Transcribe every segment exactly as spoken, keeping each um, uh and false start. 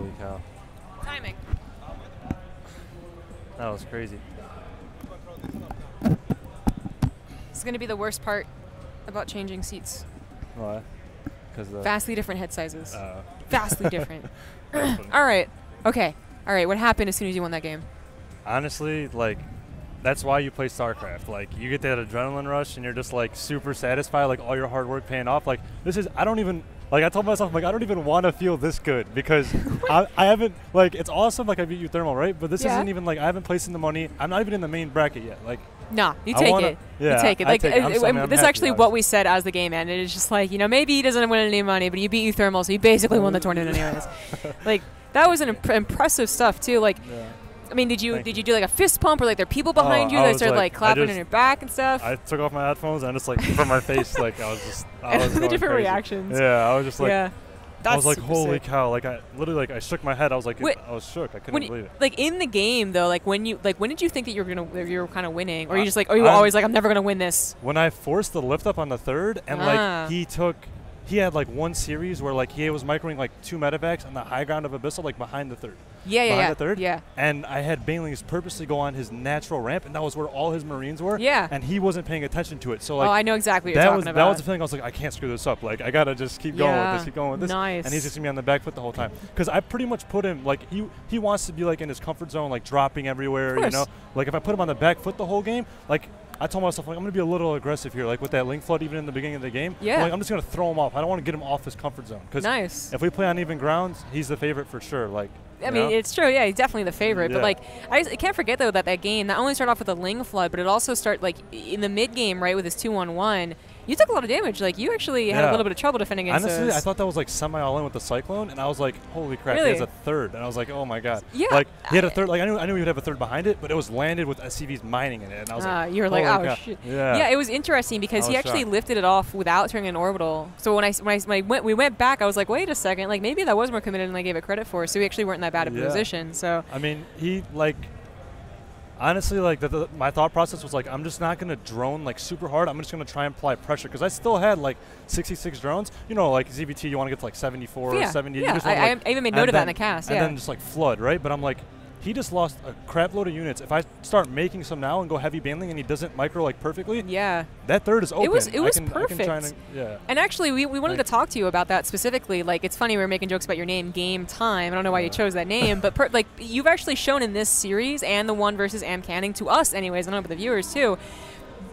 Holy cow. Timing. That was crazy. This is going to be the worst part about changing seats. Why? Because vastly different head sizes. Uh. Vastly different. All right. Okay. All right. What happened as soon as you won that game? Honestly, like, that's why you play StarCraft. Like, you get that adrenaline rush, and you're just, like, super satisfied. Like, all your hard work paying off. Like, this is, I don't even, like, I told myself, like, I don't even want to feel this good because I, I haven't, like, it's awesome. Like, I beat you thermal, right? But this yeah. isn't even, like, I haven't placed in the money. I'm not even in the main bracket yet. Like, nah, you take wanna, it. Yeah, you take it. Like, take it. I'm so, I mean, this is actually what we said as the game ended. It's just like, you know, maybe he doesn't win any money, but he beat you thermal, so he basically won the tournament anyways. Like, that was an imp impressive stuff too. Like, yeah. I mean, did you Thank did you do like a fist pump, or like there are people behind oh, you that started like, like clapping in your back and stuff? I took off my headphones and I just like from my face, like I was just I was the different crazy. reactions. Yeah, I was just like. Yeah. That's I was like, holy sick. cow! Like I literally, like I shook my head. I was like, Wait, I was shook. I couldn't when, believe it. Like in the game, though, like when you, like when did you think that you were gonna, you were kind of winning, or uh, you just like, or you were I'm, always like, I'm never gonna win this? When I forced the lift up on the third, and ah. like he took, he had like one series where like he was microing like two medevacs on the high ground of Abyssal, like behind the third. Yeah, yeah, behind yeah. the third. Yeah. And I had Banelings purposely go on his natural ramp, and that was where all his Marines were. Yeah. And he wasn't paying attention to it. So like, oh, I know exactly what you're talking was, about. That was the feeling. I was like, I can't screw this up. Like, I gotta just keep yeah. going with this, keep going with this. Nice. And he's just gonna be on the back foot the whole time. Because I pretty much put him like he he wants to be like in his comfort zone, like dropping everywhere. You know, like if I put him on the back foot the whole game, like. I told myself, like, I'm going to be a little aggressive here, like with that Link Flood even in the beginning of the game. Yeah. I'm, like, I'm just going to throw him off. I don't want to get him off his comfort zone. Because nice. if we play on even grounds, he's the favorite for sure. Like, I mean, know? it's true. Yeah, he's definitely the favorite. Yeah. But, like, I, just, I can't forget, though, that that game, not only started off with a Link Flood, but it also started, like, in the mid-game, right, with his two on one. You took a lot of damage. Like, you actually yeah. had a little bit of trouble defending against Honestly, those. I thought that was, like, semi-all-in with the Cyclone, and I was like, holy crap, really? He has a third. And I was like, oh, my God. Yeah. Like, he had a third. Like, I knew I knew he would have a third behind it, but it was landed with S C Vs mining in it. And I was uh, like, you were like, oh, God. shit. Yeah. yeah, it was interesting because he actually shocked. lifted it off without turning an orbital. So when I, when I, when I went, we went back, I was like, wait a second. Like, maybe that was more committed than I gave it credit for. So we actually weren't in that bad of a yeah. position. So I mean, he, like... Honestly, like the, the, my thought process was like, I'm just not gonna drone like super hard. I'm just gonna try and apply pressure because I still had like sixty-six drones. You know, like Z B T, you want to get to like seventy-four yeah, or seventy. Yeah, you just I, wanna, like, I even made note of that in the cast. And yeah. then just like flood, right? But I'm like, he just lost a crap load of units. If I start making some now and go heavy Baneling and he doesn't micro like perfectly, yeah, that third is open. It was it was I can, perfect. I can try and, yeah. And actually, we we wanted like, to talk to you about that specifically. Like, it's funny we were making jokes about your name, Game Time. I don't know why yeah. you chose that name, but per like you've actually shown in this series and the one versus MCanning to us, anyways. I don't know, but the viewers too.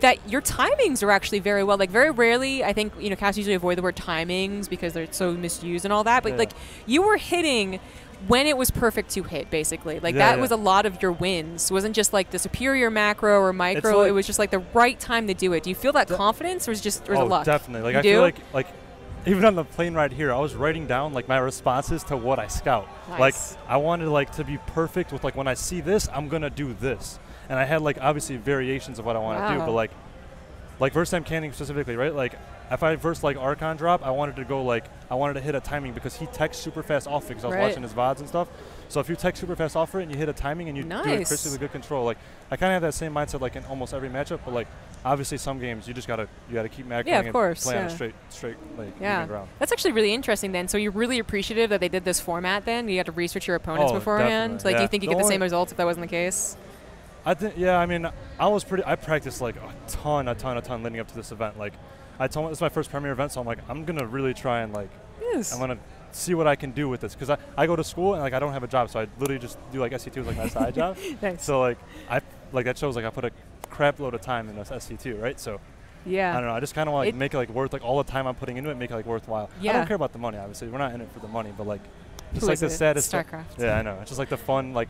That your timings are actually very well. Like, very rarely, I think, you know, Cass usually avoid the word timings because they're so misused and all that. But yeah. like, you were hitting when it was perfect to hit, basically. Like, yeah, that yeah. was a lot of your wins. It wasn't just, like, the superior macro or micro. Like, it was just, like, the right time to do it. Do you feel that confidence or is it just or oh, the luck? Oh, definitely. Like, you I do? feel like, like, even on the plane ride here, I was writing down, like, my responses to what I scout. Nice. Like, I wanted, like, to be perfect with, like, when I see this, I'm going to do this. And I had, like, obviously variations of what I want wow. to do. But, like, like, verse MCanning specifically, right? Like, if I versed like Archon drop, I wanted to go like, I wanted to hit a timing because he techs super fast off it because I was right. watching his V O Ds and stuff. So if you tech super fast off it and you hit a timing and you nice. do it crispy with good control, like I kind of have that same mindset like in almost every matchup, but like obviously some games you just gotta you gotta keep macroing yeah, of and course, play yeah. on a straight straight like yeah. ground. That's actually really interesting then. So you're really appreciative that they did this format then? You had to research your opponents oh, beforehand? Definitely. Like yeah. do you think you the get the same results if that wasn't the case? I think yeah, I mean I was pretty I practiced like a ton, a ton, a ton leading up to this event. Like I told him it's my first premier event, so I'm like, I'm gonna really try and like, yes. I'm gonna see what I can do with this, because I, I go to school and like I don't have a job, so I literally just do like S C two as like my side job. Nice. So like I like that shows like I put a crap load of time in this S C two, right? So yeah, I don't know. I just kind of like it make it like worth like all the time I'm putting into it, make it like worthwhile. Yeah. I don't care about the money, obviously. We're not in it for the money, but like just like the saddest StarCraft. Yeah, I know. It's just like the fun like.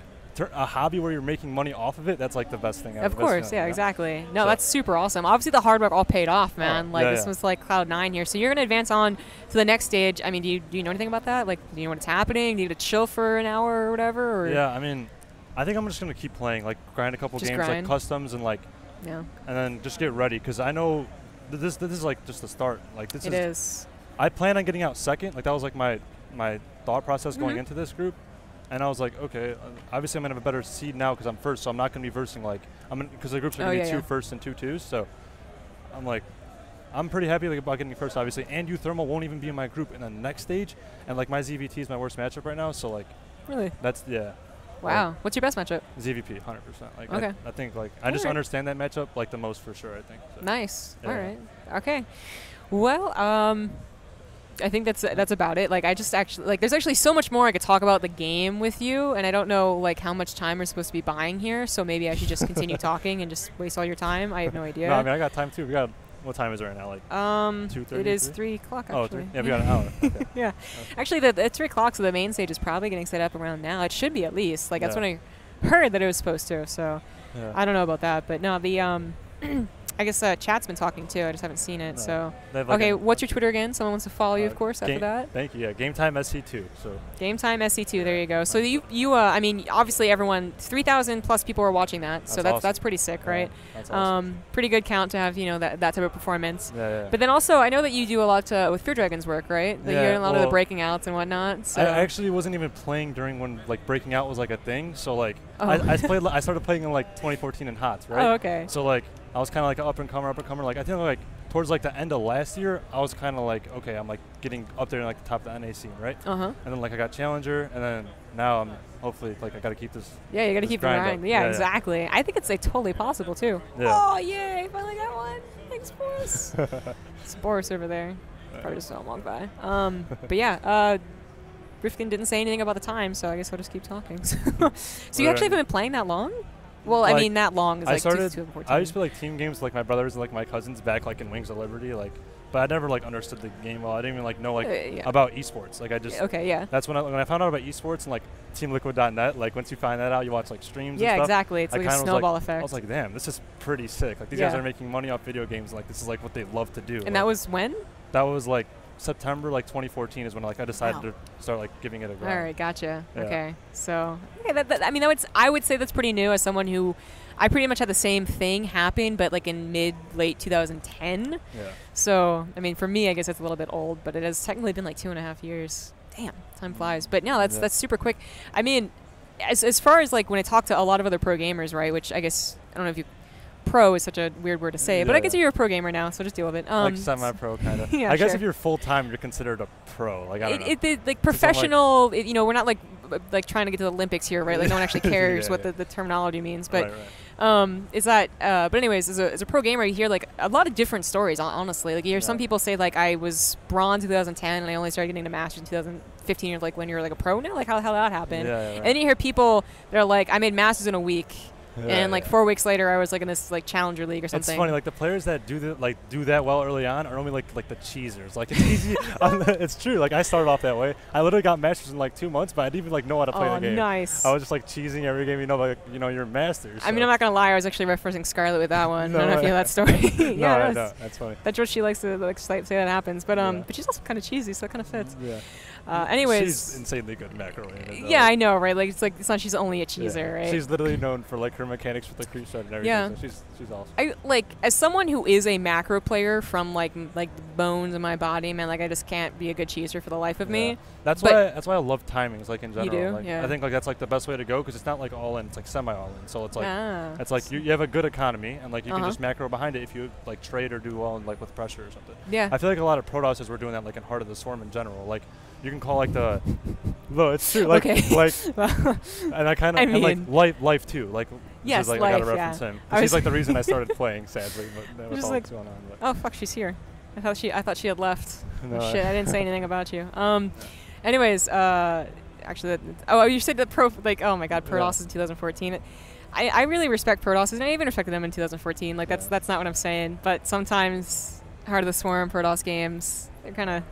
A hobby where you're making money off of it, that's like the best thing ever. Of course, yeah, yeah, exactly. No, so. That's super awesome. Obviously, the hard work all paid off, man. Yeah, like, yeah, this yeah. was like Cloud nine here. So you're going to advance on to the next stage. I mean, do you, do you know anything about that? Like, do you know what's happening? Do you need to chill for an hour or whatever? Or? Yeah, I mean, I think I'm just going to keep playing, like, grind a couple just games, grind. like customs, and like, yeah. and then just get ready. Because I know th this, this is like just the start. Like, this it is, is. I plan on getting out second. Like, that was like my, my thought process mm-hmm. going into this group. And I was like, okay, obviously I'm going to have a better seed now because I'm first, so I'm not going to be versing like, I'm because the groups are oh, going to yeah, be two yeah. firsts and two twos, so I'm like, I'm pretty happy like, about getting first, obviously, and Euthermal won't even be in my group in the next stage, and like my Z V T is my worst matchup right now, so like. Really? That's, yeah. Wow. Like, what's your best matchup? Z V P, one hundred percent. Like, okay. I, I think like, I All just right. understand that matchup like the most for sure, I think. So. Nice. Yeah. All right. Okay. Well, um, I think that's that's about it. Like I just actually like there's actually so much more I could talk about the game with you, and I don't know like how much time we're supposed to be buying here. So maybe I should just continue talking and just waste all your time. I have no idea. No, I mean I got time too. We got what time is it right now? Like um, two thirty. It is three o'clock. Oh, three. Yeah, we got an hour. Okay. Yeah, actually, the, the three o'clock. So the main stage is probably getting set up around now. It should be at least. Like yeah. that's when I heard that it was supposed to. So yeah. I don't know about that, but no, the um. I guess uh, chat's been talking too. I just haven't seen it. No. So like okay, what's your Twitter again? Someone wants to follow uh, you, of course. After that, thank you. Yeah, GameTime S C two. So GameTime S C two. Yeah. There you go. So you you uh, I mean, obviously everyone, three thousand plus people are watching that. That's so that's awesome. That's pretty sick, right? Yeah, that's awesome. Um, pretty good count to have you know that that type of performance. Yeah, yeah. But then also, I know that you do a lot to, with FearDragon's work, right? Like yeah, you're in a lot well, of the breaking outs and whatnot. So. I actually wasn't even playing during when like breaking out was like a thing. So like oh. I, I played. I started playing in like twenty fourteen in HOTS, right? Oh, okay. So like. I was kind of like an up and comer, up and comer. Like I think like towards like the end of last year, I was kind of like, okay, I'm like getting up there in like the top of the N A scene, right? Uh huh. And then like I got Challenger, and then now I'm hopefully like I got to keep this. Yeah, you got to keep grinding. Yeah, yeah, exactly. Yeah. I think it's like totally possible too. Yeah. Oh yay! Finally got one. Thanks, Boris. It's Boris over there. Right. Probably just don't walk by. Um, but yeah. Uh, Rifkin didn't say anything about the time, so I guess we'll just keep talking. So you right. actually haven't been playing that long? Well, like, I mean, that long is I like started, two thousand fourteen. I used to play like team games, like my brothers and like my cousins back, like in Wings of Liberty, like. But I never like understood the game well. I didn't even like know like uh, yeah. about esports. Like I just. Okay. Yeah. That's when I when I found out about esports and like Team Liquid dot net. Like once you find that out, you watch like streams. Yeah, and stuff. Exactly. It's I like a snowball like, effect. I was like, damn, this is pretty sick. Like these yeah. guys are making money off video games. And, like this is like what they love to do. And like, that was when? That was like September like twenty fourteen is when like I decided wow. to start like giving it a go. All right, gotcha. Yeah. Okay, so okay, that, that, I mean, that would, I would say that's pretty new as someone who, I pretty much had the same thing happen, but like in mid late two thousand ten. Yeah. So I mean, for me, I guess it's a little bit old, but it has technically been like two and a half years. Damn, time flies. But no, that's yeah. that's super quick. I mean, as as far as like when I talk to a lot of other pro gamers, right? Which I guess I don't know if you. Pro is such a weird word to say, yeah. but I guess you're a pro gamer now, so just deal with it. Um, like semi-pro, kind of. Yeah, I guess sure. if you're full-time, you're considered a pro. Like I don't it, know. It, it, like professional, like it, you know, we're not like like trying to get to the Olympics here, right? Like no one actually cares yeah, what yeah. The, the terminology means, but right, right. Um, is that? Uh, but anyways, as a, as a pro gamer, you hear like a lot of different stories. Honestly, like you hear yeah. some people say like I was bronze in two thousand ten and I only started getting to Masters in two thousand fifteen. You're like when you're like a pro now, like how the hell that happened? Yeah, yeah, right. And then you hear people that are like I made Masters in a week. Yeah, and like yeah. four weeks later, I was like in this like Challenger League or something. It's funny, like the players that do the, like do that well early on are only like like the cheesers. Like it's easy, um, it's true. Like I started off that way. I literally got Masters in like two months, but I didn't even like know how to play oh, the game. Nice. I was just like cheesing every game, you know, like you know, you're Masters. So. I mean, I'm not gonna lie, I was actually referencing Scarlet with that one. No, I don't know if you know that story. yeah, no, that's, no, that's funny. That's what she likes to like say that happens, but um, yeah. but she's also kind of cheesy, so it kind of fits. Yeah. Uh, anyways, she's insanely good macroing. Yeah, I know, right? Like it's like it's not she's only a cheeser, yeah. right? She's literally known for like her mechanics with the creep shot and everything. Yeah, so she's she's awesome. I like as someone who is a macro player from like m like the bones in my body, man. Like I just can't be a good cheeser for the life of yeah. me. That's but why I, that's why I love timings, like in general. You do? Like, yeah. I think like that's like the best way to go because it's not like all in, it's like semi all in. So it's like ah. it's like you, you have a good economy and like you uh -huh. can just macro behind it if you like trade or do well and like with pressure or something. Yeah, I feel like a lot of Protosses were doing that like in Heart of the Swarm in general, like. You can call like the, no, it's true. Like, okay. like, and I kind of like life, life too. Like, yes, is like life, I gotta reference yeah. him. He's like the reason I started playing, sadly. But that was all like, going on. But. Oh fuck, she's here. I thought she, I thought she had left. No, oh, shit, I didn't say anything about you. Um, yeah. anyways, uh, actually, that, oh, you said the pro, like, oh my god, Protoss yeah. in two thousand fourteen. It, I, I really respect Protosses, and I even respected them in two thousand fourteen. Like, yeah. that's that's not what I'm saying. But sometimes, Heart of the Swarm, Protoss games, they're kind of.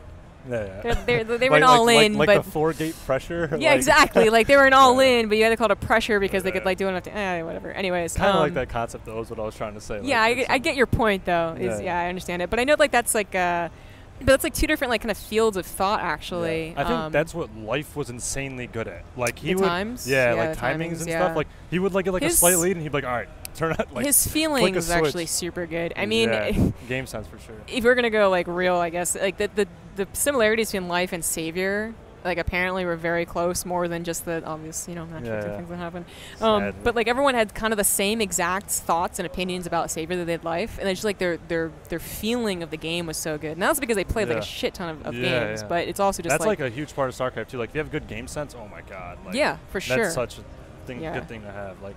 Yeah, yeah. They're, they're, they went like, all like, in, like, but like the four gate pressure. Yeah, like exactly. Like they were an all yeah. in, but you had to call it a pressure because yeah. they could like do enough to eh, whatever. Anyways, kind of um, like that concept though is what I was trying to say. Yeah, like, I, I get your point though. Is, yeah. yeah, I understand it, but I know like that's like, uh, but that's like two different like kind of fields of thought actually. Yeah. I think um, that's what Life was insanely good at. Like he the would, times? Yeah, yeah, like timings, timings and yeah. stuff. Like he would like get like his a slight lead and he'd be like, all right. Like his feeling is actually super good. I mean, yeah. game sounds for sure. If we're gonna go like real, I guess like the the, the similarities between Life and Savior like apparently were very close, more than just the obvious, you know, matches yeah, yeah. and things that happen. Um, but like everyone had kind of the same exact thoughts and opinions about Savior that they'd life, and it's just like their their their feeling of the game was so good. And that's because they played yeah. like a shit ton of, of yeah, games, yeah. but it's also just that's like, like a huge part of StarCraft too. Like if you have good game sense, oh my god, like yeah, for that's sure, that's such a thing, yeah. good thing to have. Like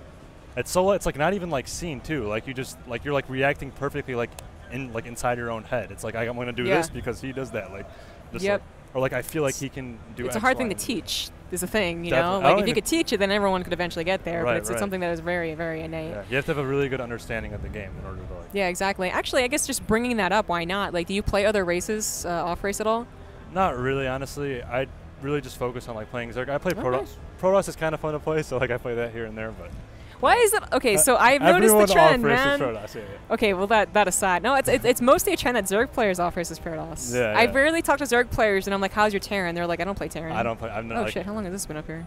at solo, it's like not even like seen too. Like you just like you're like reacting perfectly, like in like inside your own head. It's like I'm going to do yeah. this because he does that. Like just yep. like. Or like I feel like he can do. It's X, a hard y, thing to teach. Is a thing, you Definitely. know. Like if you could teach it, then everyone could eventually get there. Right, but it's, right. it's something that is very, very innate. Yeah. You have to have a really good understanding of the game in order to. Like yeah, exactly. Actually, I guess just bringing that up. Why not? Like, do you play other races uh, off race at all? Not really, honestly. I really just focus on like playing Zerg. I play okay. Protoss. Protoss is kind of fun to play, so like I play that here and there, but. Why is that? Okay, so I've noticed the trend, man. Protoss, yeah, yeah. Okay, well, that that aside. No, it's, it's it's mostly a trend that Zerg players off-races Protoss. Yeah, yeah. I rarely talk to Zerg players, and I'm like, how's your Terran? They're like, I don't play Terran. I don't play. I'm not oh, like shit, how long has this been up here?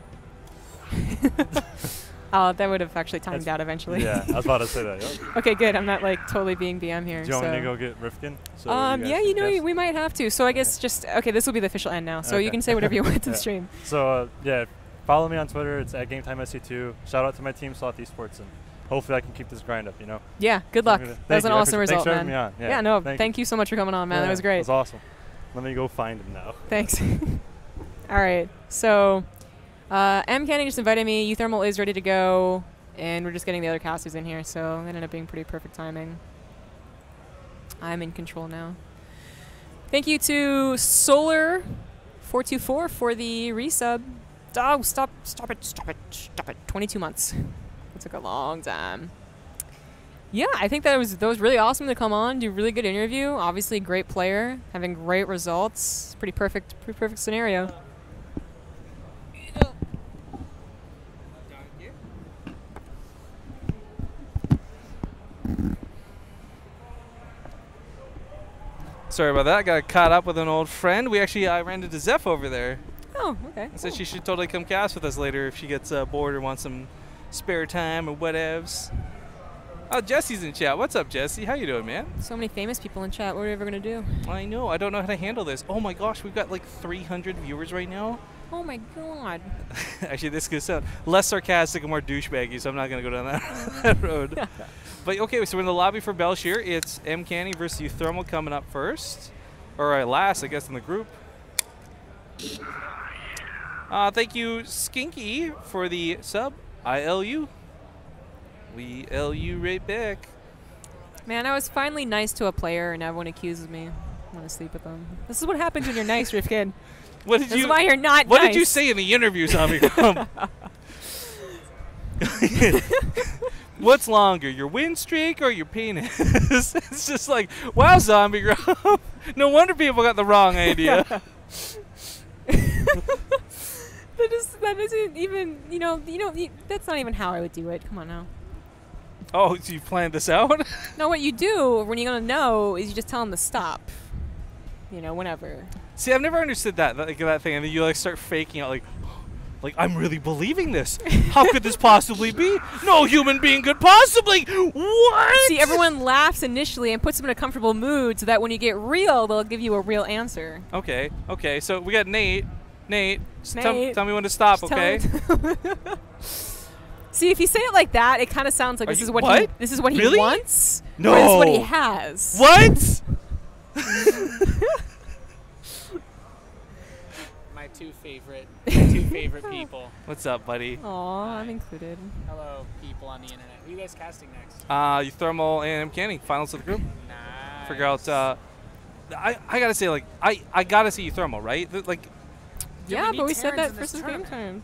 Oh, that would have actually timed That's, out eventually. Yeah, I was about to say that. Yep. Okay, good. I'm not like totally being B M here. Do you so. want me to go get Rifkin? So um, you yeah, you know, guess? we might have to. So I guess just, okay, this will be the official end now. So okay. you can say whatever you want to yeah. the stream. So, uh, yeah. Follow me on Twitter. It's at Game Time S C two. Shout out to my team, Sloth Esports, and hopefully I can keep this grind up, you know? Yeah, good luck. That was an awesome result, man. Thanks for having me on. Yeah, yeah no, thank, thank you. you so much for coming on, man. Yeah, that was great. It was awesome. Let me go find him now. Thanks. All right. So uh, MCanning just invited me. Euthermal is ready to go, and we're just getting the other casters in here, so it ended up being pretty perfect timing. I'm in control now. Thank you to Solar four two four for the resub. Oh, stop, stop it, stop it, stop it. twenty-two months. It took a long time. Yeah, I think that was, that was really awesome to come on, do really good interview. Obviously, great player, having great results. Pretty perfect, pretty perfect scenario. Sorry about that. I got caught up with an old friend. We actually, I ran into Zeph over there. Oh, okay. So cool. She should totally come cast with us later if she gets uh, bored or wants some spare time or whatevs. Oh, Jesse's in chat. What's up, Jesse? How you doing, man? So many famous people in chat. What are we ever going to do? I know. I don't know how to handle this. Oh, my gosh. We've got like three hundred viewers right now. Oh, my God. Actually, this could sound less sarcastic and more douchebaggy, so I'm not going to go down that, that road. But, okay, so we're in the lobby for Belshear. It's MCanning versus Euthermal coming up first. Or uh, last, I guess, in the group. Uh, thank you, Skinky, for the sub. I L U. We L U right back. Man, I was finally nice to a player, and everyone accuses me. I want to sleep with them. This is what happens when you're nice, Rifkin. What did this you? Is why you're not what nice. What did you say in the interview, Sammy? What's longer, your win streak or your penis? It's just like, wow, Zombie Grump. No wonder people got the wrong idea. That is, that isn't even, you know, you know, that's not even how I would do it. Come on now. Oh, so you planned this out? No, what you do when you're going to know is you just tell them to stop, you know, whenever. See, I've never understood that, like, that thing. And then you, like, start faking out, like, like, I'm really believing this. How could this possibly be? No human being could possibly. What? See, everyone laughs initially and puts them in a comfortable mood so that when you get real, they'll give you a real answer. Okay, okay. So we got Nate. Nate, Nate. Tell, tell me when to stop, just okay? See, if you say it like that, it kind of sounds like Are this you, is what, what? He, this is what really? he wants. No, or this is what he has. What? My two favorite, my two favorite people. What's up, buddy? Aw, I'm included. Hello, people on the internet. Who are you guys casting next? Uh, Euthermal and MCanning, finals of the group. Nice. Figure out. Uh, I I gotta say, like, I I gotta see Euthermal, right? Like. Yeah, yeah we but we Terrans said that versus game time.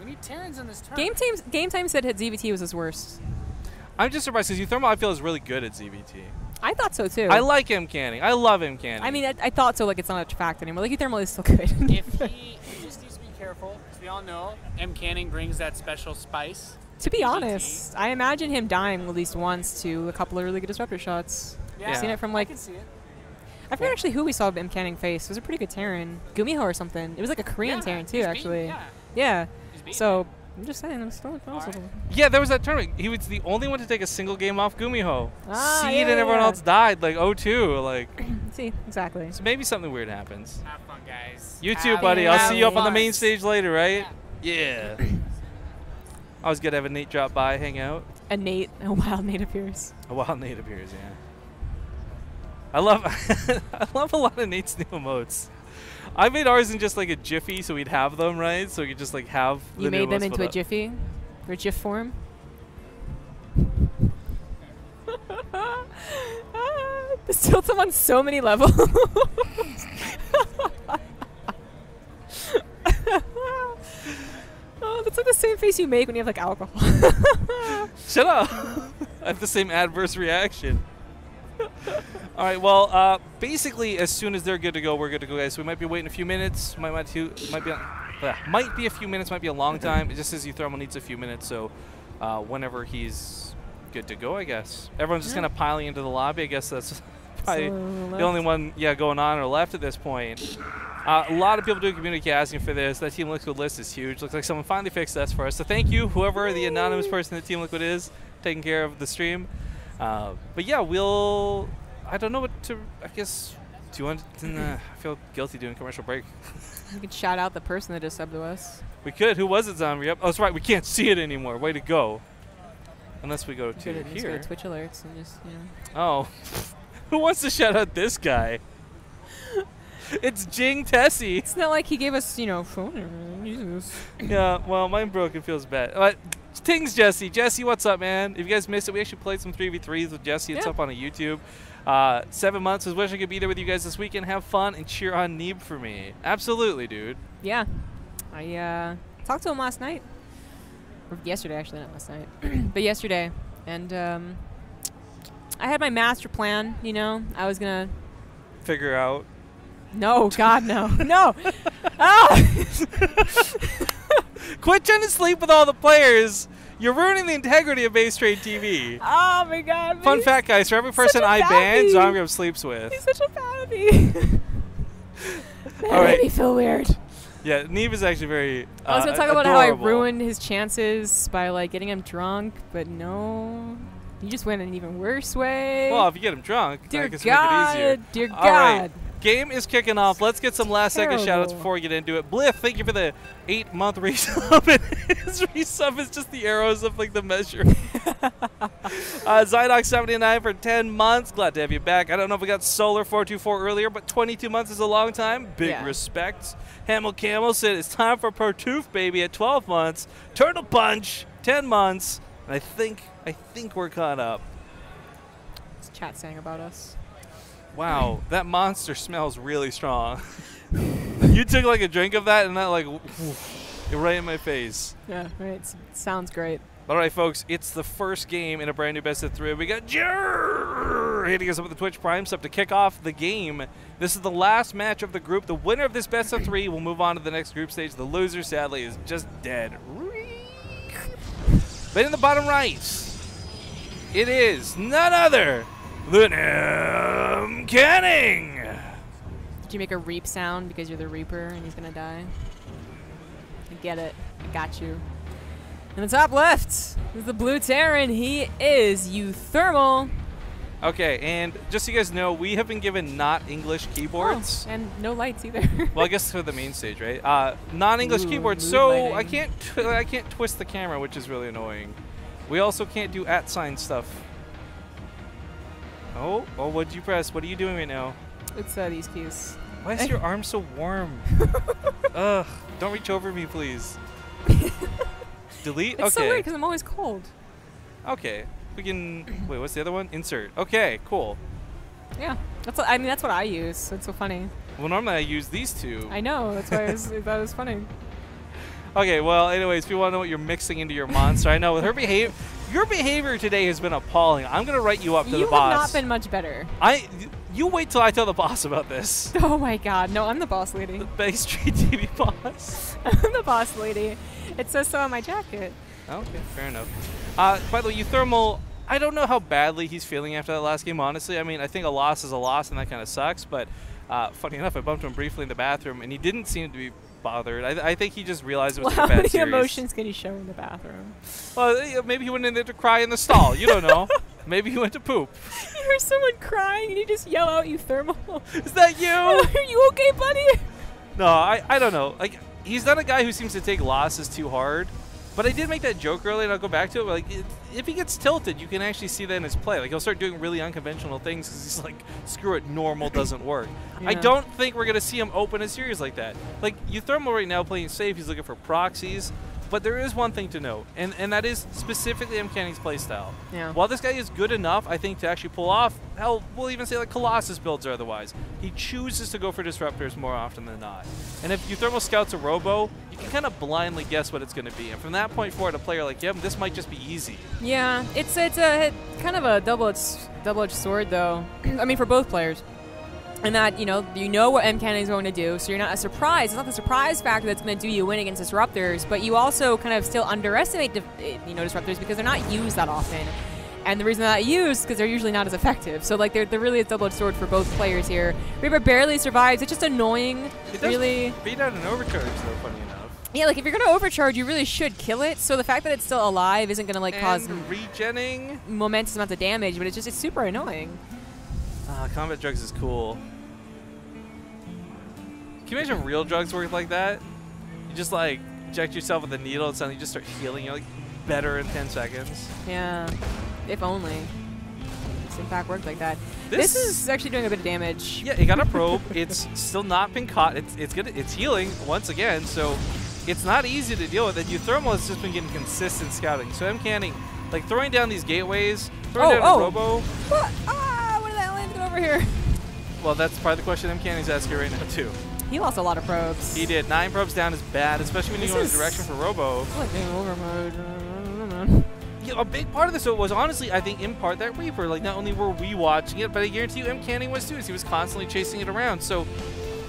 We need Terrans in this turn. Game, game time said Z V T was his worst. I'm just surprised because Euthermal, I feel, is really good at Z V T. I thought so, too. I like MCanning. I love MCanning. I mean, I, I thought so, like, it's not a fact anymore. Like, Euthermal is still good. If he, he just needs to be careful, because we all know MCanning brings that special spice. To be honest, I imagine him dying at least once to a couple of really good disruptor shots. Yeah. I've seen it from, like... I can see it. I forget actually who we saw MCanning face. It was a pretty good Terran. Gumiho or something. It was like a Korean yeah, Terran, too, actually. Beaten, yeah. yeah. So, I'm just saying, I'm still responsible. Yeah, there was that tournament. He was the only one to take a single game off Gumiho. Ah, Seed yeah, and everyone yeah. else died, like oh two. Like. See, exactly. So maybe something weird happens. Have fun, guys. You too, have buddy. I'll see you up on the main stage later, right? Yeah. yeah. Always good to have a Nate drop by, hang out. A Nate, a wild Nate appears. A wild Nate appears, yeah. I love, I love a lot of Nate's new emotes. I made ours in just like a jiffy, so we'd have them, right? So we could just like have. You the made them into a up. jiffy, or gif form. ah, this tilts them on so many levels. Oh, that's like the same face you make when you have like alcohol. Shut up! I have the same adverse reaction. All right, well, uh, basically, as soon as they're good to go, we're good to go, guys. So we might be waiting a few minutes. Might, might, to, might, be, uh, might be a few minutes. Might be a long time. It just says Euthermal needs a few minutes, so uh, whenever he's good to go, I guess. Everyone's just yeah. kind of piling into the lobby. I guess that's probably the only one yeah, going on or left at this point. Uh, a lot of people doing community asking for this. That Team Liquid list is huge. Looks like someone finally fixed that for us. So thank you, whoever the anonymous person that Team Liquid is, taking care of the stream. Uh, but yeah, we'll. I don't know what to. I guess. Do you want? Nah, I feel guilty doing commercial break. We could shout out the person that just subbed to us. We could. Who was it, Zombie? Oh, that's right. We can't see it anymore. Way to go. Unless we go to here. Go Twitch alerts and just. Yeah. Oh, who wants to shout out this guy? It's Jing Tessie. It's not like he gave us, you know, phone. Jesus. Yeah. Well, mine broke. It feels bad. But. Tings Jesse. Jesse, what's up, man? If you guys missed it, we actually played some three v threes with Jesse. It's yeah. up on a YouTube. Uh, seven months. I wish I could be there with you guys this weekend. Have fun and cheer on Neeb for me. Absolutely, dude. Yeah. I uh, talked to him last night. Or yesterday, actually. Not last night. But yesterday. And um, I had my master plan, you know. I was going to... Figure out. No. God, no. No. Oh! Quit trying to sleep with all the players. You're ruining the integrity of BaseTradeTV. Oh, my God. Fun fact, guys. For every person I ban, Zongram sleeps with. He's such a baby. That all made right. me feel weird. Yeah, Neeb is actually very uh, I was going to talk about how I ruined his chances by, like, getting him drunk, but no. You just went in an even worse way. Well, if you get him drunk, dear I guess God, make it easier. Dear all God. Right. Game is kicking off. Let's get some last-second shout-outs before we get into it. Bliff, thank you for the eight-month resub. His resub is just the arrows of, like, the measure. uh, Zydoc seventy-nine for ten months. Glad to have you back. I don't know if we got Solar four two four earlier, but twenty-two months is a long time. Big yeah. respect. Hamel Camel said, it's time for Partoof, baby, at twelve months. Turtle Punch, ten months. And I think, I think we're caught up. This chat saying about us. Wow, that monster smells really strong. You took like a drink of that and that like right in my face. Yeah, right. It's, it sounds great. All right, folks, it's the first game in a brand new best of three. We got Jer hitting us up with the Twitch Prime stuff to kick off the game. This is the last match of the group. The winner of this best of three will move on to the next group stage. The loser, sadly, is just dead. But in the bottom right, it is none other. The MCanning! Did you make a reap sound because you're the reaper and he's gonna die? I get it. I got you. In the top left is the blue Terran. He is Euthermal. Okay, and just so you guys know, we have been given not English keyboards. Oh, and no lights either. Well, I guess for the main stage, right? Uh, non-English keyboards, so lighting. I can't t I can't twist the camera, which is really annoying. We also can't do at sign stuff. Oh, oh, what'd you press? What are you doing right now? It's uh, these keys. Why is your arm so warm? Ugh, don't reach over me, please. Delete? It's okay. It's so weird because I'm always cold. Okay, we can, wait, what's the other one? Insert. Okay, cool. Yeah, that's what, I mean, that's what I use. It's so funny. Well, normally I use these two. I know, that's why I was, that was funny. Okay, well, anyways, if you want to know what you're mixing into your monster, I know with her behavior, your behavior today has been appalling. I'm going to write you up to you the boss. You have not been much better. I, you wait till I tell the boss about this. Oh, my God. No, I'm the boss lady. The BaseTradeTV boss. I'm the boss lady. It says so on my jacket. Okay, fair enough. Uh, by the way, Euthermal, I don't know how badly he's feeling after that last game, honestly. I mean, I think a loss is a loss, and that kind of sucks. But uh, funny enough, I bumped him briefly in the bathroom, and he didn't seem to be bothered. I, th I think he just realized it was well, the bad series. How many emotions can he show in the bathroom? Well, maybe he went in there to cry in the stall. You don't know. Maybe he went to poop. You hear someone crying and you just yell out, "You thermal! Is that you? Are you okay, buddy?" No, I I don't know. Like, he's not a guy who seems to take losses too hard. But I did make that joke earlier, and I'll go back to it. But like, it, if he gets tilted, you can actually see that in his play. Like, he'll start doing really unconventional things because he's like, "Screw it, normal doesn't work." Yeah. I don't think we're gonna see him open a series like that. Like, Euthermal right now playing safe, he's looking for proxies. But there is one thing to note, and and that is specifically MCanning's playstyle. Yeah. While this guy is good enough, I think, to actually pull off, hell, we'll even say like Colossus builds or otherwise, he chooses to go for disruptors more often than not. And if Euthermal scouts a robo, you can kind of blindly guess what it's going to be. And from that point forward, a player like him, this might just be easy. Yeah, it's it's a kind of a double-edged double-edged sword, though. I mean, for both players. And that, you know, you know what MCanning is going to do, so you're not a surprise. It's not the surprise factor that's going to do you win against disruptors, but you also kind of still underestimate, you know, disruptors because they're not used that often. And the reason they're not used is because they're usually not as effective. So, like, they're, they're really a double-edged sword for both players here. Reaper barely survives. It's just annoying. It really beat out an overcharge, though, funny enough. Yeah, like, if you're going to overcharge, you really should kill it. So the fact that it's still alive isn't going to, like, and cause regening momentous amounts of damage, but it's just it's super annoying. Uh, combat drugs is cool. Can you imagine real drugs work like that? You just like inject yourself with a needle and suddenly you just start healing. You're like better in ten seconds. Yeah, if only. It's in fact worked like that. This, this is actually doing a bit of damage. Yeah, it got a probe. It's still not been caught. It's it's good. It's healing once again, so it's not easy to deal with. And Euthermal has just been getting consistent scouting. So MCanning, like throwing down these gateways, throwing oh, down oh. a robo. What? Ah! Over here. Well, that's probably the question MCanning's asking right now too. He lost a lot of probes. He did. Nine probes down is bad, especially when you this go in the direction for Robo. It's like game over mode. Yeah, a big part of this was honestly, I think, in part that Reaper. Like, not only were we watching it, but I guarantee you MCanning was too, as he was constantly chasing it around. So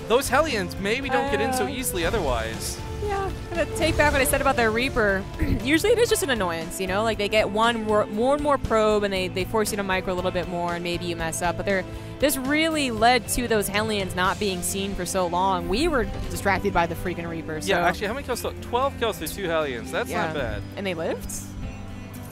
those Hellions maybe don't uh, get in so easily otherwise. Yeah, I'm going to take back what I said about their Reaper. Usually it is just an annoyance, you know? Like, they get one more, more and more probe, and they, they force you to micro a little bit more, and maybe you mess up. But they're, this really led to those Hellions not being seen for so long. We were distracted by the freaking Reaper. So. Yeah, actually, how many kills? twelve kills through two Hellions. That's yeah. not bad. And they lived?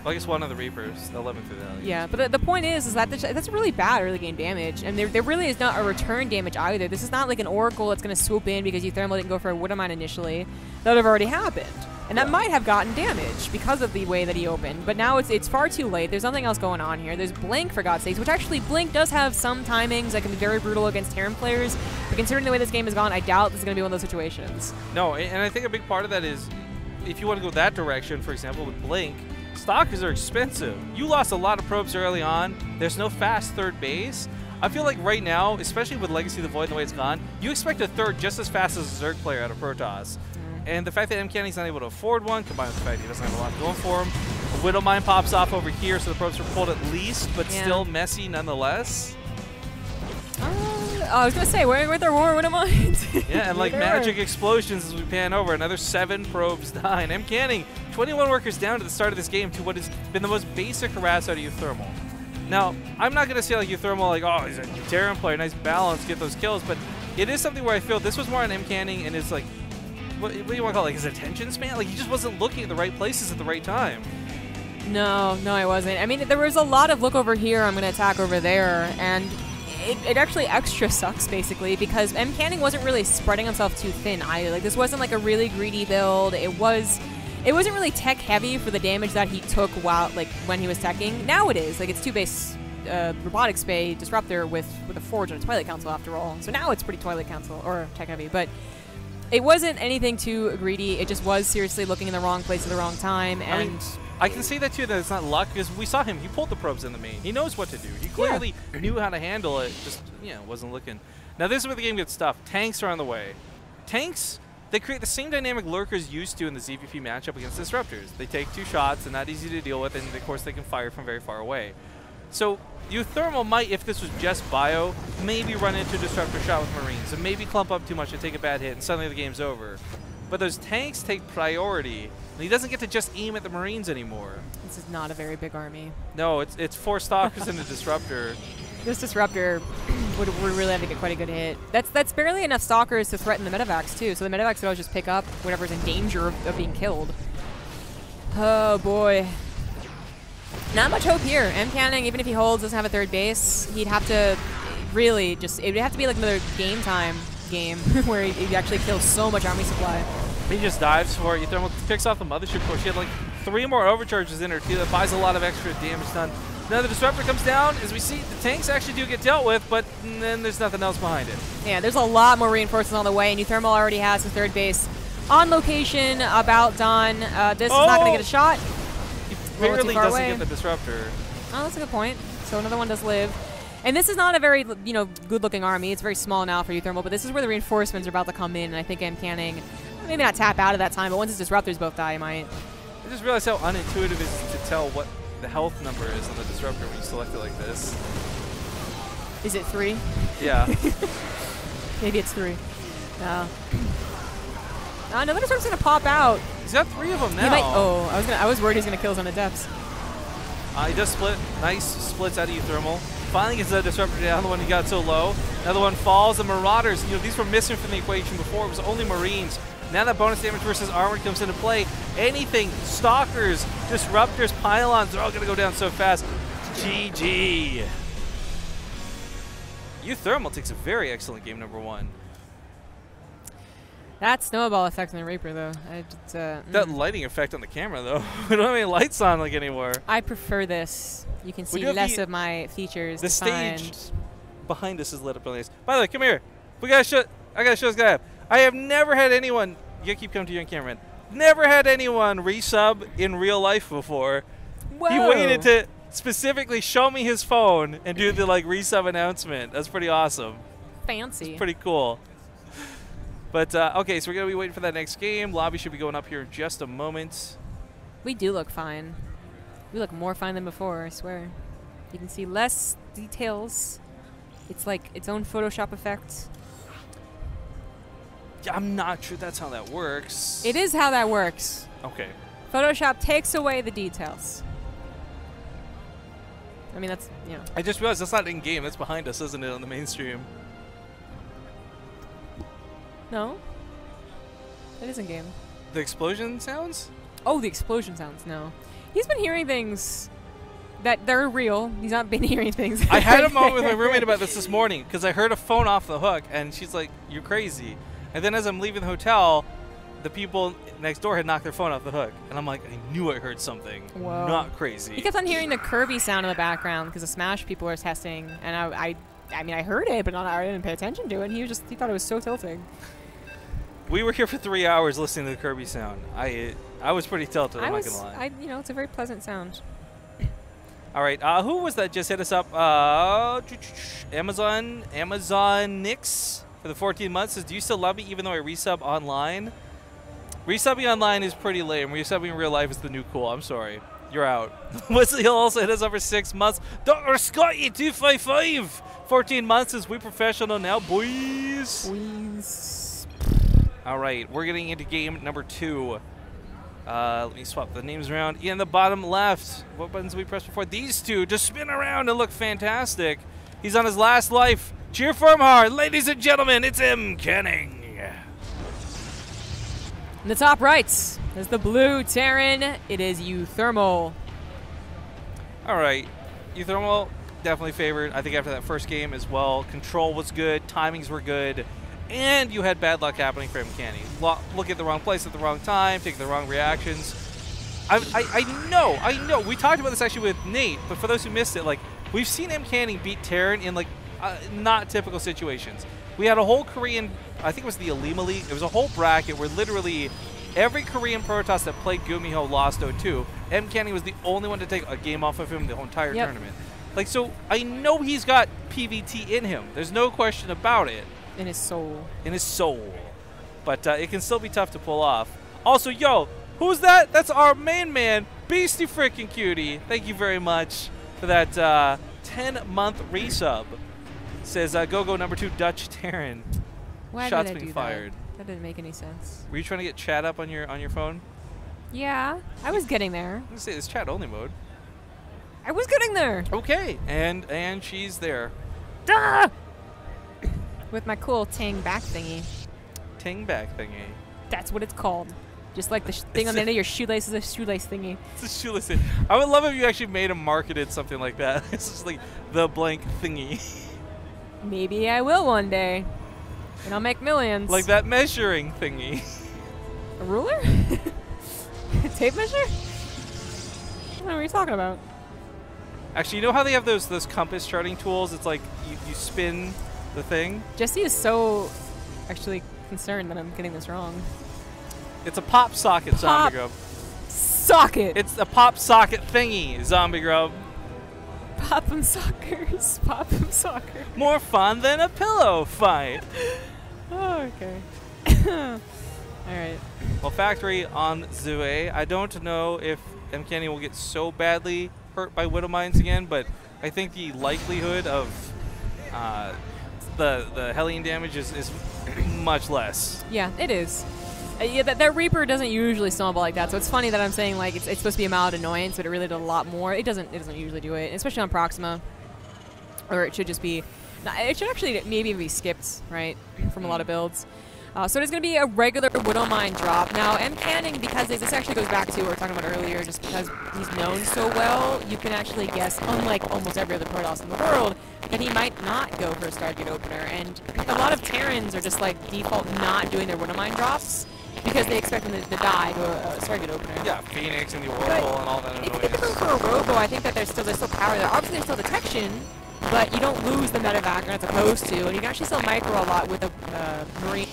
Well, I guess one of the Reapers, eleven through the Hellions. Yeah, but the, the point is, is that that's really bad early game damage. And there, there really is not a return damage either. This is not like an Oracle that's going to swoop in because Euthermal didn't go for a Woodamine initially. That would have already happened. And that yeah. might have gotten damage because of the way that he opened. But now it's, it's far too late. There's nothing else going on here. There's Blink, for God's sakes, which actually Blink does have some timings that can be very brutal against Terran players. But considering the way this game has gone, I doubt this is going to be one of those situations. No, and I think a big part of that is if you want to go that direction, for example, with Blink, stalkers are expensive. You lost a lot of probes early on. There's no fast third base. I feel like right now, especially with Legacy of the Void and the way it's gone, you expect a third just as fast as a Zerg player out of Protoss. Mm. And the fact that MCanning's not able to afford one, combined with the fact he doesn't have a lot going for him, a Widow Mine pops off over here, so the probes are pulled at least, but yeah. still messy nonetheless. Uh, I was going to say, where, where there were Widow Mines. Yeah, and like there. Magic explosions as we pan over, another seven probes down. MCanning, twenty-one workers down to the start of this game to what has been the most basic harass out of Euthermal. Now, I'm not going to say like Euthermal, like, oh, he's a Terran player, nice balance, get those kills, but it is something where I feel this was more on MCanning and his, like, what, what do you want to call it, like his attention span? Like, he just wasn't looking at the right places at the right time. No, no, I wasn't. I mean, there was a lot of look over here, I'm going to attack over there, and it, it actually extra sucks, basically, because MCanning wasn't really spreading himself too thin either. Like, this wasn't like a really greedy build. It was... It wasn't really tech heavy for the damage that he took while, like, when he was teching. Now it is. Like, it's two base uh, robotics bay disruptor with with a forge and a Twilight Council after all. So now it's pretty Twilight Council or tech heavy. But it wasn't anything too greedy. It just was seriously looking in the wrong place at the wrong time. And I, mean, I can say that too. That it's not luck because we saw him. He pulled the probes in the main. He knows what to do. He clearly yeah. knew how to handle it. Just you know, wasn't looking. Now this is where the game gets tough. Tanks are on the way. Tanks. They create the same dynamic Lurker's used to in the Z V P matchup against Disruptors. They take two shots, they're not easy to deal with, and of course they can fire from very far away. So Euthermal might, if this was just bio, maybe run into a Disruptor shot with Marines, and maybe clump up too much and take a bad hit, and suddenly the game's over. But those tanks take priority, and he doesn't get to just aim at the Marines anymore. This is not a very big army. No, it's, it's four Stalkers and a Disruptor. this Disruptor would, would really have to get quite a good hit. That's that's barely enough Stalkers to threaten the Medivacs, too. So the Medivacs would always just pick up whatever's in danger of, of being killed. Oh, boy. Not much hope here. MCanning, even if he holds, doesn't have a third base. He'd have to really just... It would have to be like another game time game where he, he actually kills so much army supply. He just dives for it. He thermal picks off the Mothership Core. She had like three more overcharges in her, too. That buys a lot of extra damage done. Now the Disruptor comes down. As we see, the tanks actually do get dealt with, but then there's nothing else behind it. Yeah, there's a lot more reinforcements on the way, and Uthermal already has his third base on location about dawn. Uh, this oh! is not going to get a shot. He barely doesn't away. get the Disruptor. Oh, that's a good point. So another one does live. And this is not a very, you know, good-looking army. It's very small now for Uthermal, but this is where the reinforcements are about to come in, and I think MCanning, maybe not tap out of that time, but once his Disruptors both die, he might. I just realized how unintuitive it is to tell what the health number is on the Disruptor when you select it like this. Is it three? Yeah. Maybe it's three. No. Uh, another Disruptor's gonna pop out. He's got three of them now. He might, oh, I was gonna, I was worried he was gonna kill us on the depths. Uh, he does split. Nice splits out of Uthermal. Finally gets the Disruptor down, the one he got so low. Another one falls. The Marauders, you know, these were missing from the equation before. It was only Marines. Now that bonus damage versus armor comes into play, anything, Stalkers, Disruptors, Pylons, they're all going to go down so fast. G G. Uthermal takes a very excellent game number one. That snowball effect on the Reaper, though. I just, uh, mm. That lighting effect on the camera, though. We don't have any lights on like anywhere. I prefer this. You can see less the, of my features. The defined. stage behind us is lit up really nice. By the way, come here. We gotta show. I gotta show this guy up. I have never had anyone, you gotta keep coming to you on camera, never had anyone resub in real life before. Whoa. He waited to specifically show me his phone and do the like resub announcement. That's pretty awesome. Fancy. It's pretty cool. But, uh, okay, so we're gonna be waiting for that next game. Lobby should be going up here in just a moment. We do look fine. We look more fine than before, I swear. You can see less details. It's like its own Photoshop effect. I'm not sure that's how that works. It is how that works. Okay. Photoshop takes away the details. I mean, that's, you know. I just realized that's not in game. That's behind us, isn't it, on the mainstream? No. It is in game. The explosion sounds? Oh, the explosion sounds. No. He's been hearing things that they're real. He's not been hearing things. I had a moment with my roommate about this this morning because I heard a phone off the hook, and she's like, "You're crazy." And then as I'm leaving the hotel, the people next door had knocked their phone off the hook. And I'm like, I knew I heard something. Whoa. Not crazy. He kept on hearing the Kirby sound in the background because the Smash people were testing. And I, I I mean, I heard it, but not, I didn't pay attention to it. He was just, he thought it was so tilting. We were here for three hours listening to the Kirby sound. I I was pretty tilted, I'm I was, not going to lie. I, you know, it's a very pleasant sound. All right. Uh, who was that just hit us up? Uh, Amazon, Amazon Nix. For the fourteen months, says, do you still love me even though I resub online? Resubbing online is pretty lame. Resubbing in real life is the new cool. I'm sorry. You're out. Wesley Hill also hit us over six months. Doctor Scotty two five five. fourteen months is we professional now, boys. Boys. All right. We're getting into game number two. Uh, let me swap the names around. In the bottom left, what buttons did we press before? These two just spin around and look fantastic. He's on his last life. Cheer for him hard, ladies and gentlemen, it's MCanning. In the top right is the blue Terran. It is Uthermal. All right, Uthermal definitely favored. I think after that first game as well, control was good, timings were good, and you had bad luck happening for MCanning. Look at the wrong place at the wrong time, taking the wrong reactions. I, I, I know, I know. We talked about this actually with Nate, but for those who missed it, like we've seen MCanning beat Terran in like Uh, not typical situations. We had a whole Korean, I think it was the Alima League, it was a whole bracket where literally every Korean Protoss that played Gumiho lost oh two. MCanning was the only one to take a game off of him the whole entire yep. tournament. Like, so I know he's got P V T in him. There's no question about it. In his soul. In his soul. But uh, it can still be tough to pull off. Also, yo, who's that? That's our main man, Beastie Freaking Cutie. Thank you very much for that uh, ten month resub. Says uh, go go number two Dutch Terran. Why Shots did I being do fired. That? that didn't make any sense. Were you trying to get chat up on your on your phone? Yeah, I was getting there. Let's say it's chat only mode. I was getting there. Okay, and and she's there. Ah! With my cool tang back thingy. Tang back thingy. That's what it's called. Just like the sh thing on the end of your shoelace is a shoelace thingy. It's a shoelace thing. I would love if you actually made and marketed something like that. It's just like the blank thingy. Maybe I will one day. And I'll make millions. Like that measuring thingy. A ruler? A tape measure? I don't know what you're talking about. Actually, you know how they have those those compass charting tools? It's like you, you spin the thing. Jesse is so actually concerned that I'm getting this wrong. It's a pop socket, pop Zombie Grub. Socket. It's a pop socket thingy, Zombie Grub. Pop 'em sockers, pop 'em soccer. More fun than a pillow fight. Oh, okay. All right. Well, factory on Zue. I don't know if MCanning will get so badly hurt by Widow Mines again, but I think the likelihood of uh, the the Hellion damage is, is much less. Yeah, it is. Uh, yeah, that, that Reaper doesn't usually snowball like that, so it's funny that I'm saying like it's, it's supposed to be a mild annoyance, but it really did a lot more. It doesn't. It doesn't usually do it, especially on Proxima, or it should just be. It should actually maybe be skipped, right, from a lot of builds. Uh, so it's going to be a regular Widow Mine drop. Now, MCanning, because this actually goes back to what we were talking about earlier, just because he's known so well, you can actually guess, unlike almost every other Protoss in the world, that he might not go for a Stargate opener. And a lot of Terrans are just like default not doing their Widow Mine drops because they expect them to, to die to a, a Stargate opener. Yeah, Phoenix and the Oracle but and all that annoyance. If they're going for a Robo, I think that there's still, there's still power there. Obviously, there's still detection, but you don't lose the medevac you're not supposed to, and you can actually still micro a lot with a uh, Marine.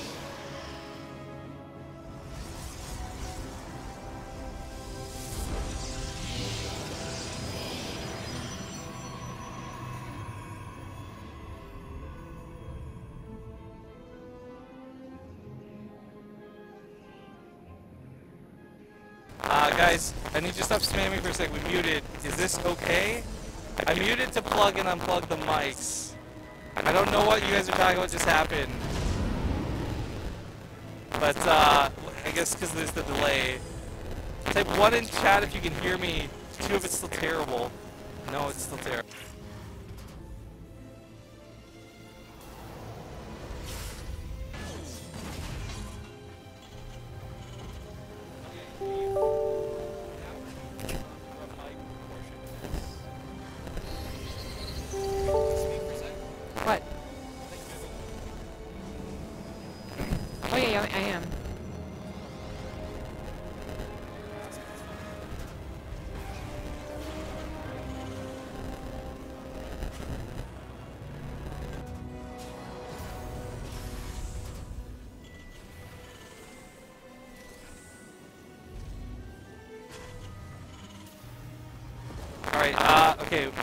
Uh, guys, I need you to stop spamming for a sec. We muted. Is this okay? I muted to plug and unplug the mics. I don't know what you guys are talking about just happened. But, uh, I guess because there's the delay. Type one in chat if you can hear me. Two if it's still terrible. No, it's still terrible.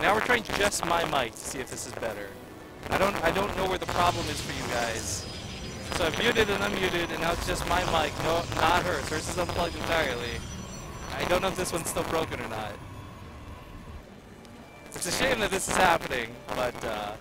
Now we're trying just my mic to see if this is better. I don't I don't know where the problem is for you guys. So I've muted and unmuted, and now it's just my mic, no, not hers. Hers is unplugged entirely. I don't know if this one's still broken or not. It's a shame that this is happening, but uh...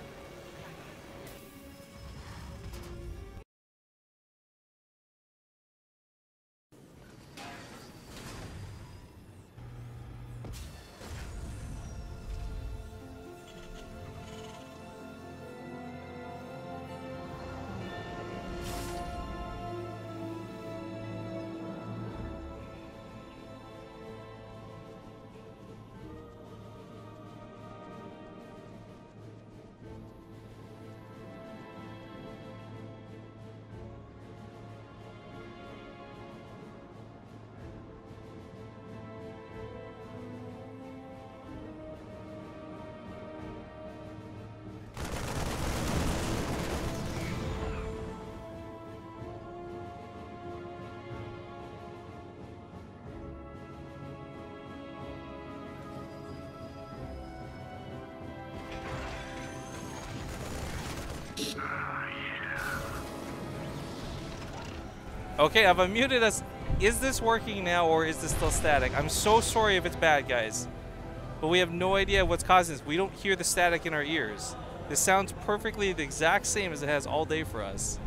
Okay, I've unmuted us. Is this working now or is this still static? I'm so sorry if it's bad, guys. But we have no idea what's causing this. We don't hear the static in our ears. This sounds perfectly the exact same as it has all day for us.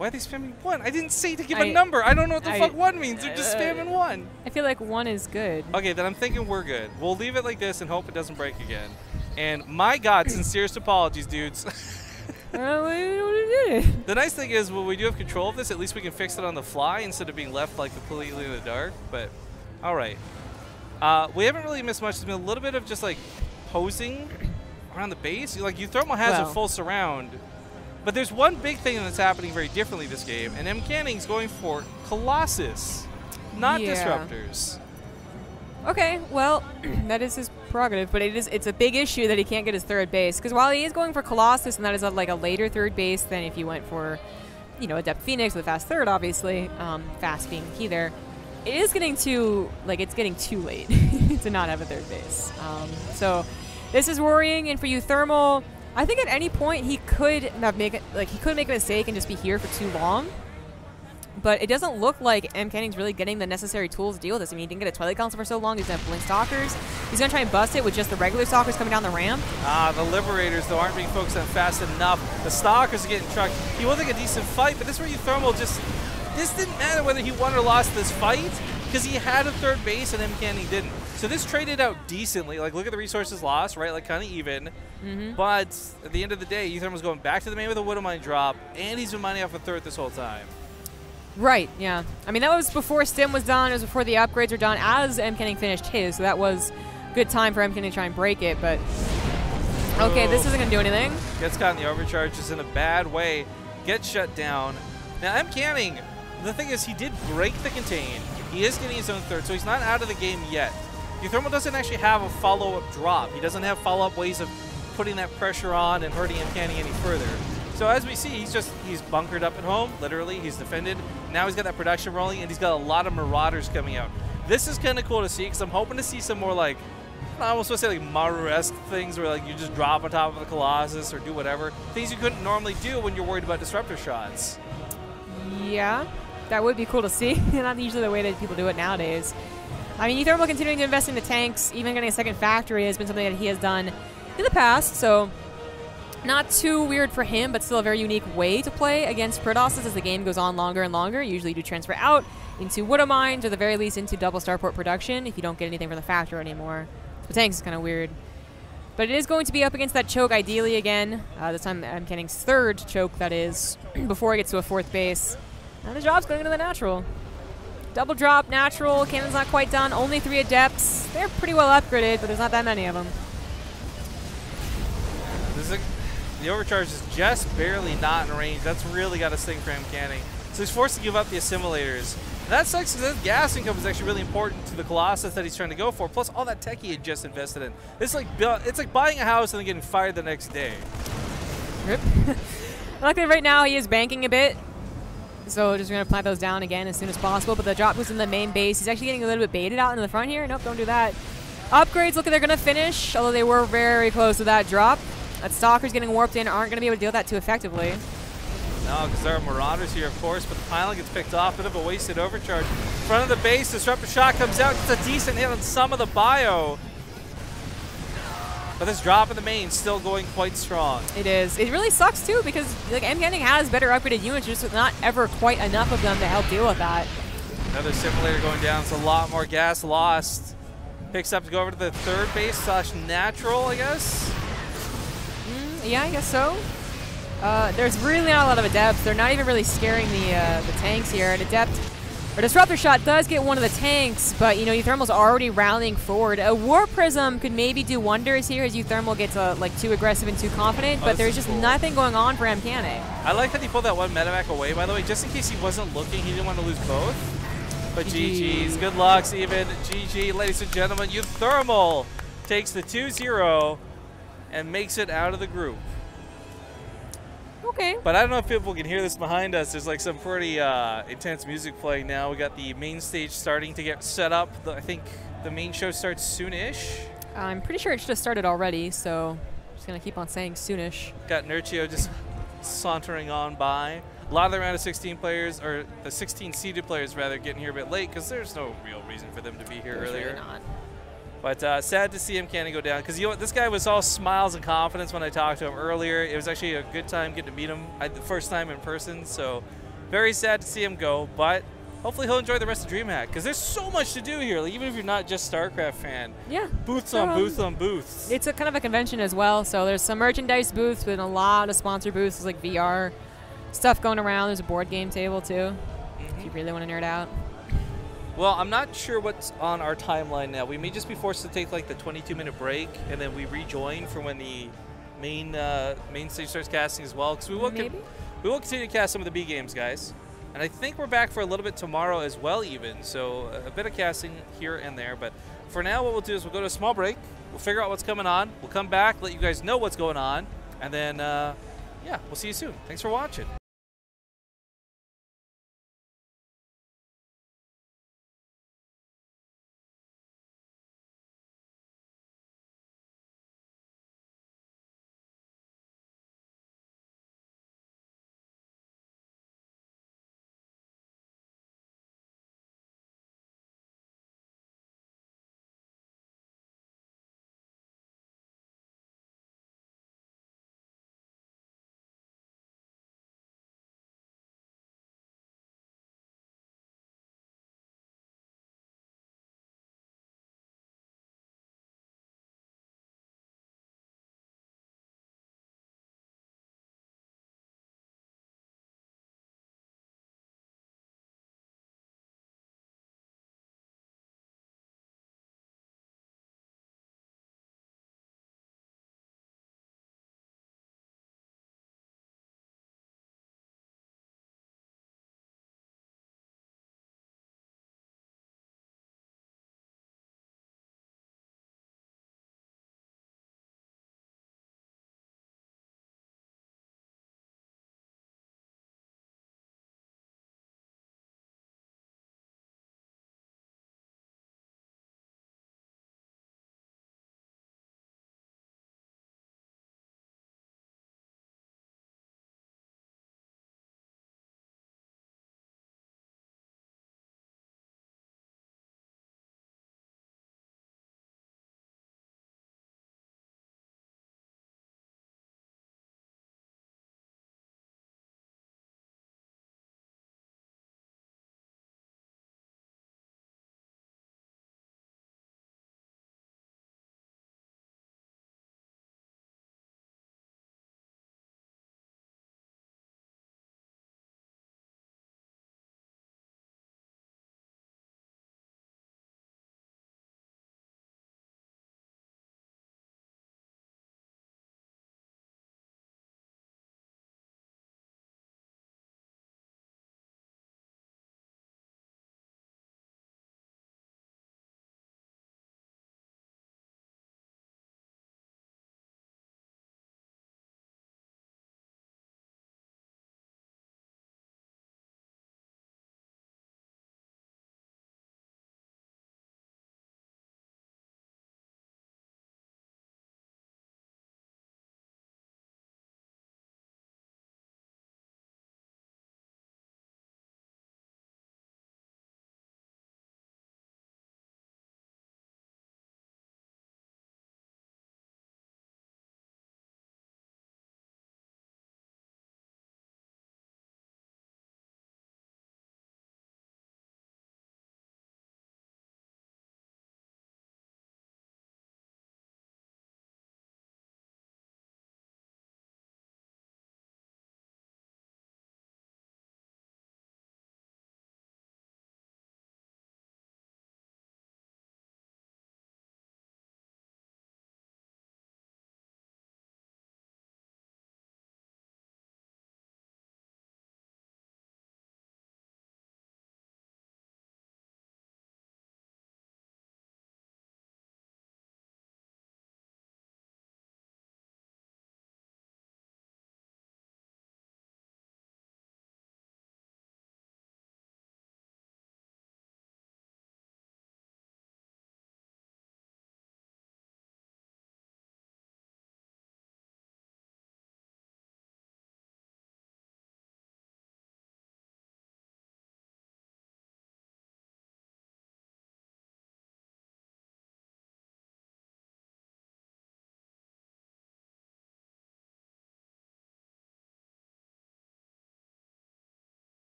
Why are they spamming one? I didn't say to give I, a number. I don't know what the I, fuck one means. They're just spamming one. I feel like one is good. Okay, then I'm thinking we're good. We'll leave it like this and hope it doesn't break again. And my God, sincerest apologies, dudes. The nice thing is when we do have control of this, at least we can fix it on the fly instead of being left like completely in the dark. But all right. Uh, we haven't really missed much. It's been a little bit of just like posing around the base. Like Euthermal has well. a full surround. But there's one big thing that's happening very differently this game, and MCanning's going for Colossus, not yeah. Disruptors. Okay, well, that is his prerogative, but it is, it's a big issue that he can't get his third base, because while he is going for Colossus, and that is a, like a later third base than if you went for, you know, Adept Phoenix with Fast Third, obviously, um, Fast being key there, it is getting too, like, it's getting too late to not have a third base. Um, so this is worrying, and for Euthermal, I think at any point he could not make it, like he could make a mistake and just be here for too long. But it doesn't look like MCanning's really getting the necessary tools to deal with this. I mean, he didn't get a Twilight Council for so long. He's gonna have Blink Stalkers. He's gonna try and bust it with just the regular Stalkers coming down the ramp. Ah, the Liberators though aren't being focused on fast enough. The Stalkers are getting trucked. He won like a decent fight, but this is where Euthermal just this didn't matter whether he won or lost this fight because he had a third base and MCanning didn't. So this traded out decently. Like, look at the resources lost, right? Like, kind of even. Mm-hmm. But at the end of the day, Euthermal's going back to the main with a Widow Mine drop, and he's been mining off a third this whole time. Right, yeah. I mean, that was before Stim was done. It was before the upgrades were done as MCanning finished his, so that was good time for MCanning to try and break it, but... Okay, oh. This isn't going to do anything. Gets caught in the overcharge, just in a bad way. Gets shut down. Now, MCanning, the thing is, he did break the contain. He is getting his own third, so he's not out of the game yet. Euthermal doesn't actually have a follow-up drop. He doesn't have follow-up ways of putting that pressure on and hurting MCanning any further. So as we see, he's just, he's bunkered up at home, literally, he's defended. Now he's got that production rolling and he's got a lot of Marauders coming out. This is kind of cool to see because I'm hoping to see some more like, I almost want to say like Maru-esque things where like you just drop on top of the Colossus or do whatever. Things you couldn't normally do when you're worried about disruptor shots. Yeah, that would be cool to see. Not usually the way that people do it nowadays. I mean, Euthermal continuing to invest into tanks, even getting a second factory has been something that he has done in the past, so not too weird for him, but still a very unique way to play against Predosses as the game goes on longer and longer. You usually do transfer out into Widow Mines, or at the very least into double starport production if you don't get anything from the factory anymore. So tanks is kind of weird. But it is going to be up against that choke ideally again. Uh, this time MCanning's third choke, that is, before it gets to a fourth base. And the job's going into the natural. Double drop, natural, cannon's not quite done, only three adepts. They're pretty well upgraded, but there's not that many of them. This is a, the overcharge is just barely not in range. That's really got a sting for MCanning. So he's forced to give up the assimilators. And that sucks because that gas income is actually really important to the Colossus that he's trying to go for, plus all that tech he had just invested in. It's like, it's like buying a house and then getting fired the next day. Rip. Luckily right now he is banking a bit. So just going to plant those down again as soon as possible. But the drop was in the main base. He's actually getting a little bit baited out into the front here. Nope, don't do that. Upgrades, look like they're going to finish, although they were very close to that drop. That Stalker's getting warped in. Aren't going to be able to deal with that too effectively. No, because there are Marauders here, of course. But the pylon gets picked off. Bit of a wasted overcharge. In front of the base, Disruptor Shot comes out. It's a decent hit on some of the bio. But this drop in the main still going quite strong. It is. It really sucks too because like MCanning has better upgraded units, just not ever quite enough of them to help deal with that. Another simulator going down. It's a lot more gas lost. Picks up to go over to the third base slash natural, I guess. Mm, yeah, I guess so. Uh, there's really not a lot of adepts. They're not even really scaring the uh, the tanks here. An adept or disruptor shot does get one of the tanks, but you know Euthermal's already rallying forward. A war prism could maybe do wonders here as Euthermal gets uh, like too aggressive and too confident, oh, but there's just cool. nothing going on for MCanning. I like that he pulled that one Metamac away, by the way, just in case he wasn't looking. He didn't want to lose both. But G G. G G's, good luck, Steven. G G, ladies and gentlemen, Euthermal takes the two zero and makes it out of the group. Okay. But I don't know if people can hear this behind us. There's like some pretty uh, intense music playing now. We got the main stage starting to get set up. The, I think the main show starts soonish. I'm pretty sure it's just started already, so I'm just going to keep on saying soonish. Got Nerchio just sauntering on by. A lot of the round of sixteen players, or the sixteen seeded players rather, getting here a bit late because there's no real reason for them to be here there's earlier. Really not. But uh, sad to see MCanning go down because you know what? This guy was all smiles and confidence when I talked to him earlier. It was actually a good time getting to meet him I, the first time in person. So Very sad to see him go, but hopefully he'll enjoy the rest of DreamHack, because there's so much to do here, like, even if you're not just StarCraft fan. Yeah. Booths on booths on booths. It's a kind of a convention as well, so there's some merchandise booths with a lot of sponsor booths, like V R stuff going around. There's a board game table, too, mm-hmm. if you really want to nerd out. Well, I'm not sure what's on our timeline now. We may just be forced to take, like, the twenty-two minute break, and then we rejoin for when the main uh, main stage starts casting as well, because we will Maybe? we will continue to cast some of the B games, guys. And I think we're back for a little bit tomorrow as well, even. So a bit of casting here and there. But for now, what we'll do is we'll go to a small break. We'll figure out what's coming on. We'll come back, let you guys know what's going on. And then, uh, yeah, we'll see you soon. Thanks for watching.